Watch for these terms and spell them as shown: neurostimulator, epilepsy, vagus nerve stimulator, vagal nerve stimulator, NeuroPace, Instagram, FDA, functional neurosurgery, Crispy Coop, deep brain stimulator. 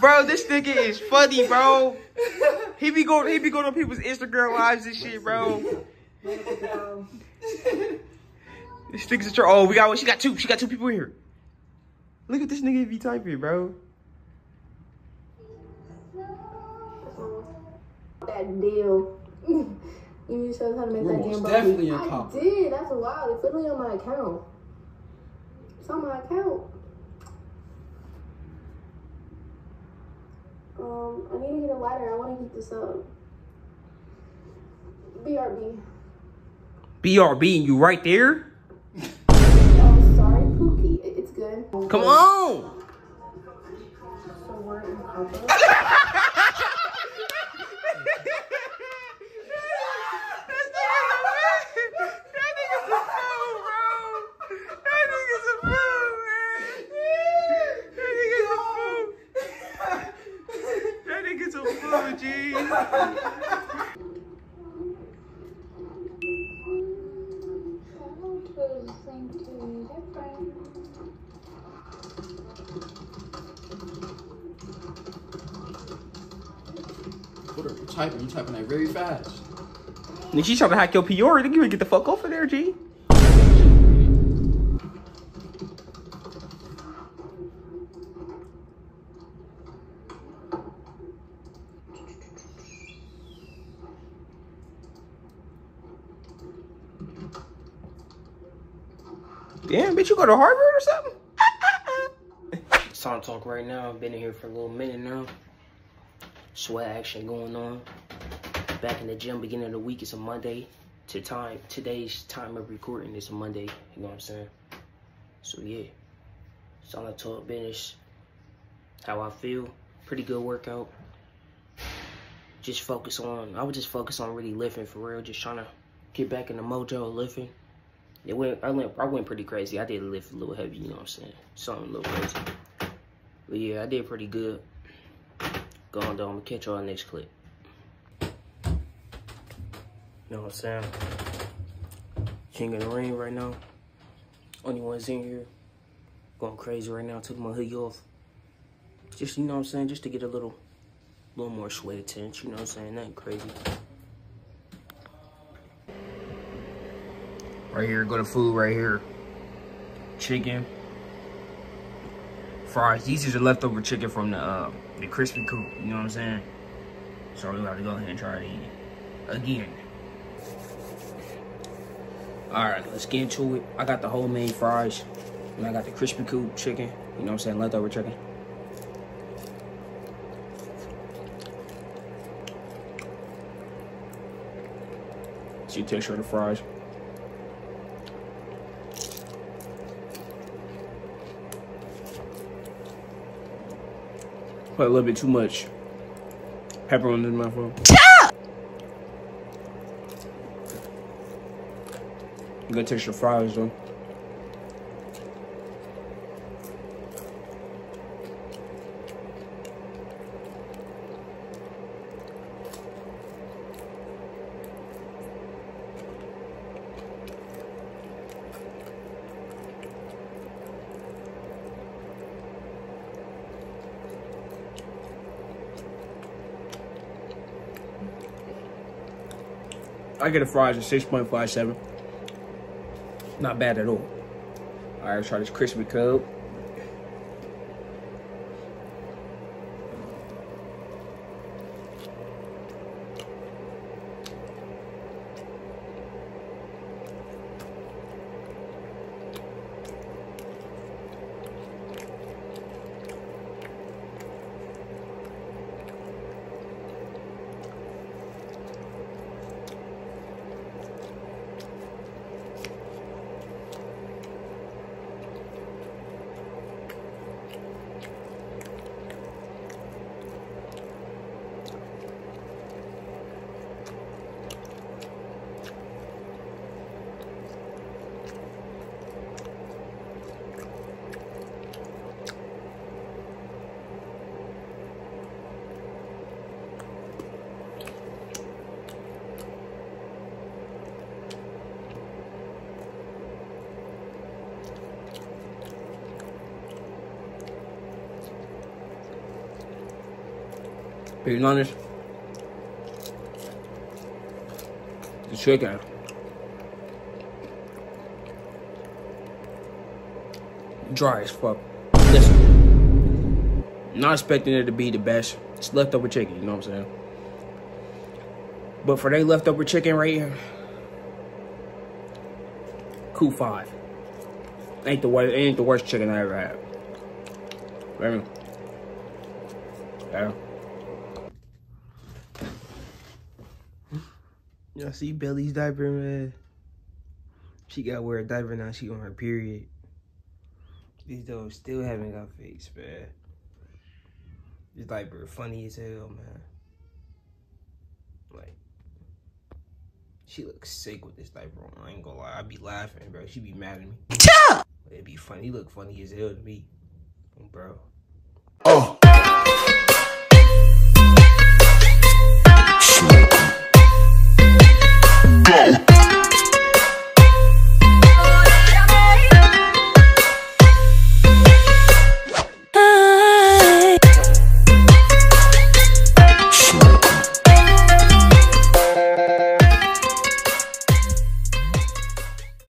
Bro, this nigga is funny, bro. He be going on people's Instagram lives and shit, bro. This nigga's a troll. Oh, we got one. She got two people here. Look at this nigga be typing, bro. That deal. You need to show us how to make that damn definitely a cop. I did. That's wild. It's literally on my account. It's on my account. I need to get a lighter. I want to heat this up. BRB. BRB, you right there? Oh, sorry, Pookie. It's good. Come on! So we're in comfort. You typing that very fast. Nigga, she's trying to hack your PR. Nigga, you get the fuck over there, G. Damn, bitch, you go to Harvard or something? Song talk right now. I've been in here for a little minute now. Sweat action going on. Back in the gym, beginning of the week. It's a Monday. Today's time of recording is a Monday. You know what I'm saying? So yeah, it's all I talk business. How I feel. Pretty good workout. Just focus on. I would just focus on really lifting for real. Just trying to get back in the mojo, lifting. I went pretty crazy. I did lift a little heavy. You know what I'm saying? Something a little crazy. But yeah, I did pretty good. Go on though, I'm gonna catch y'all next clip. You know what I'm saying? King of the ring right now. Only one's in here. Going crazy right now, took my hoodie off. Just, you know what I'm saying? Just to get a little more sweat attention, you know what I'm saying? Nothing crazy. Right here, go to food right here. Chicken. Fries. These is the leftover chicken from the Crispy Coop, you know what I'm saying? So we gotta go ahead and try to eat it again. Alright, let's get into it. I got the homemade fries and I got the Crispy Coop chicken, you know what I'm saying, leftover chicken. See the texture of the fries. Put a little bit too much pepperoni in my phone. Good taste your fries though. I get the fries at 6.57. Not bad at all. All right, let's try this Crispy Coop. being honest, the chicken dry as fuck. Listen, not expecting it to be the best. It's leftover chicken, you know what I'm saying? But for they leftover chicken right here, Coop 5. Ain't the worst chicken I ever had. Baby. Yeah. Y'all see Belly's diaper, man? She gotta wear a diaper now, she on her period. These dogs still haven't got fixed, man. This diaper funny as hell, man. Like, she looks sick with this diaper on. I ain't gonna lie, I be laughing, bro. She be mad at me. It'd be funny. He look funny as hell to me, bro.